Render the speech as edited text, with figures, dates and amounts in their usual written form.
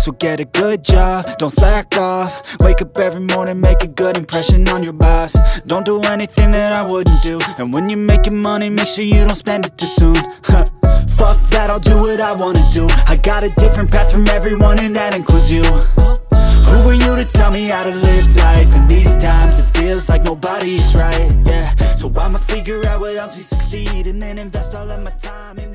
So get a good job, don't slack off. Wake up every morning, make a good impression on your boss. Don't do anything that I wouldn't do, and when you're making money, make sure you don't spend it too soon. Fuck that, I'll do what I wanna do. I got a different path from everyone and that includes you. Who are you to tell me how to live life? In these times it feels like nobody's right, yeah. So I'ma figure out what else we succeed, and then invest all of my time in